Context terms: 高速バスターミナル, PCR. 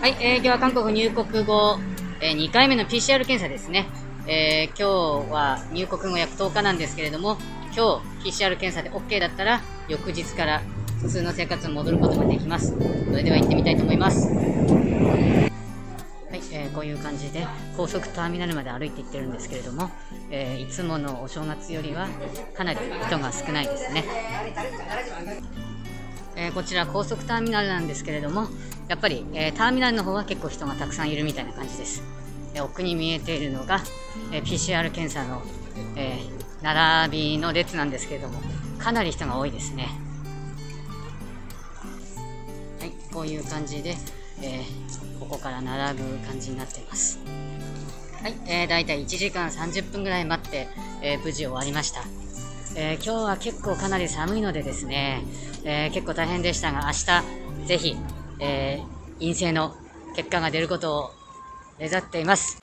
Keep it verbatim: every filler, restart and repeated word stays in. はい、えー、今日は韓国入国後、えー、にかいめの ピーシーアール 検査ですね。えー、今日は入国後約とおかなんですけれども、今日 ピーシーアール 検査で OK だったら、翌日から普通の生活に戻ることができます。それでは行ってみたいと思います。はい、えー、こういう感じで高速ターミナルまで歩いていってるんですけれども、えー、いつものお正月よりはかなり人が少ないですね。えー、こちら高速ターミナルなんですけれども、やっぱり、えー、ターミナルの方は結構人がたくさんいるみたいな感じです。えー、奥に見えているのが、えー、ピーシーアール 検査の、えー、並びの列なんですけれども、かなり人が多いですね。はい、こういう感じで、えー、ここから並ぶ感じになっています。はい、えー、だいたいいちじかんさんじゅっぷんぐらい待って、えー、無事終わりました。えー、今日は結構かなり寒いのでですね、えー、結構大変でしたが、明日ぜひ、えー、陰性の結果が出ることを願っています。